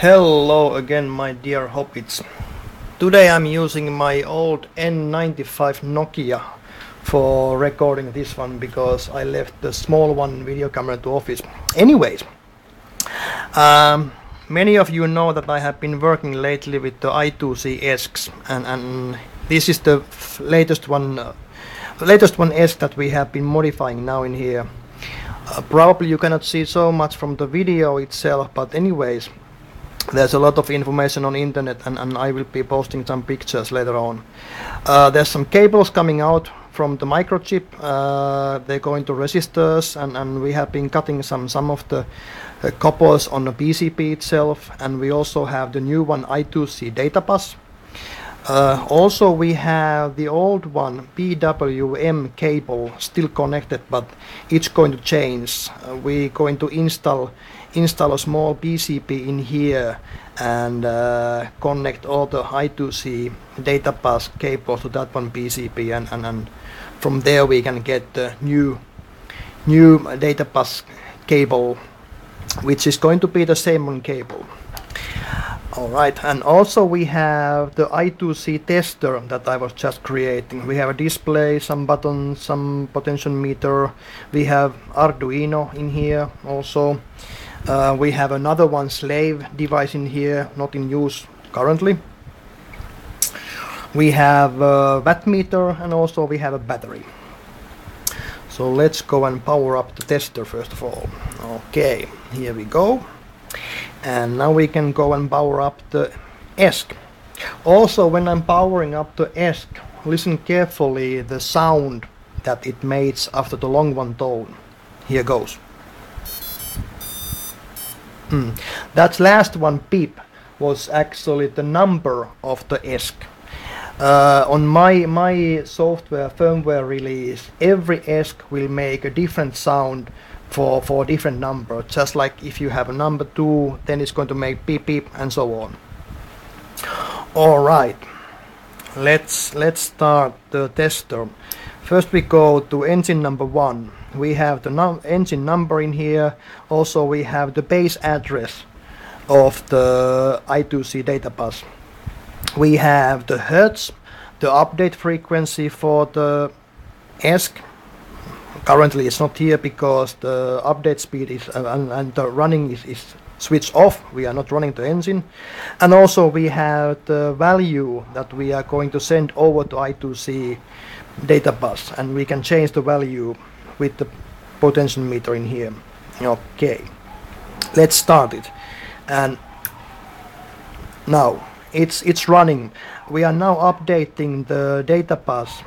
Hello again, my dear hobbits. Today I'm using my old N95 Nokia for recording this one because I left the small one video camera to office. Anyways, many of you know that I have been working lately with the i2c ESCs, and this is the latest ESC that we have been modifying now in here. Probably you cannot see so much from the video itself, but anyways, there's a lot of information on internet, and I will be posting some pictures later on. There's some cables coming out from the microchip. They go into resistors, and we have been cutting some of the coppers on the PCB itself, and we also have the new one i2c data bus. Also we have the old one PWM cable still connected, but it's going to change. We're going to install a small PCB in here and connect all the i2c data bus cables to that one PCB, and from there we can get the new data bus cable, which is going to be the same one cable. Alright, and also we have the i2c tester that I was just creating. We have a display, some buttons, some potentiometer. We have Arduino in here also. We have another one slave device in here, not in use currently. We have a wattmeter, and also we have a battery. So let's go and power up the tester first of all. Okay, here we go. And now we can go and power up the ESC. Also, when I'm powering up the ESC, listen carefully the sound that it makes after the long one tone. Here goes. That last one beep was actually the number of the ESC. On my software firmware release, every ESC will make a different sound for different number, just like if you have a number 2, then it's going to make beep beep and so on. Alright, let's start the tester. First we go to engine number 1. We have the engine number in here. Also we have the base address of the i2c data bus. We have the hertz, the update frequency for the ESC. Currently it's not here because the update speed is and the running is switched off. We are not running the engine. And also we have the value that we are going to send over to i2c data bus, and we can change the value with the potentiometer in here. Okay, let's start it. And now it's running. We are now updating the data bus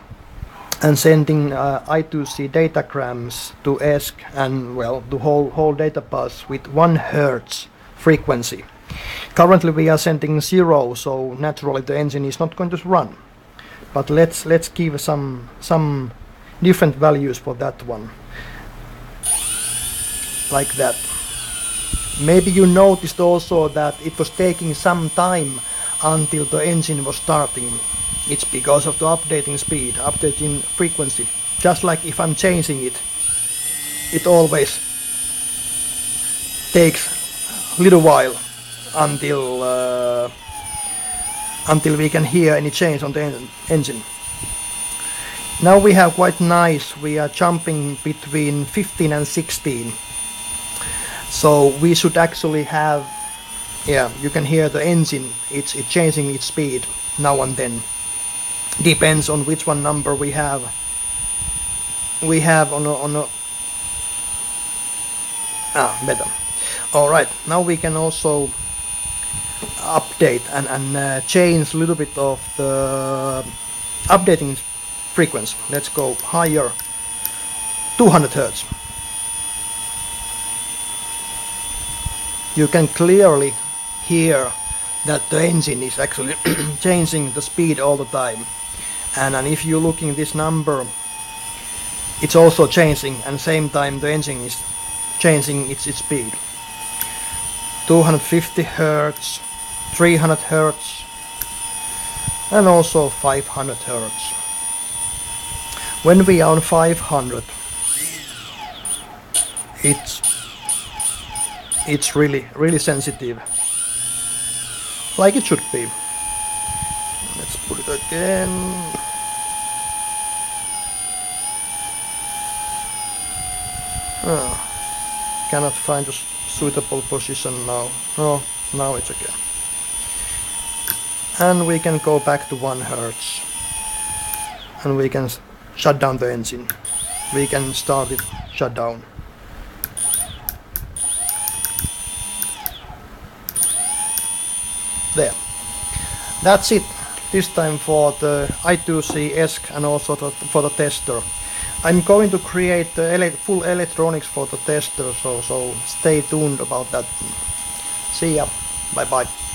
and sending i2c datagrams to ESC and, well, the whole data bus with 1 hertz frequency. Currently we are sending 0, so naturally the engine is not going to run. But let's give some different values for that one. Like that. Maybe you noticed also that it was taking some time until the engine was starting. It's because of the updating speed, updating frequency. Just like if I'm changing it, it always takes a little while until we can hear any change on the engine. Now we have quite nice, we are jumping between 15 and 16. So we should actually have, yeah, you can hear the engine, it's changing its speed now and then. Depends on which one number we have on a better. Alright, now we can also update and change a little bit of the updating frequency. Let's go higher, 200 Hz. You can clearly hear that the engine is actually changing the speed all the time. And if you're looking this number, it's also changing, and same time the engine is changing its speed. 250 Hz, 300 Hz, and also 500 Hz. When we are on 500, it's really sensitive. like it should be. Let's put it again. Oh, cannot find a suitable position now. Oh, now it's okay. And we can go back to 1 hertz. And we can shut down the engine. We can start it, shut down. There. That's it. This time for the i2c ESC and also for the tester. I'm going to create the full electronics for the tester, so stay tuned about that. See ya. Bye bye.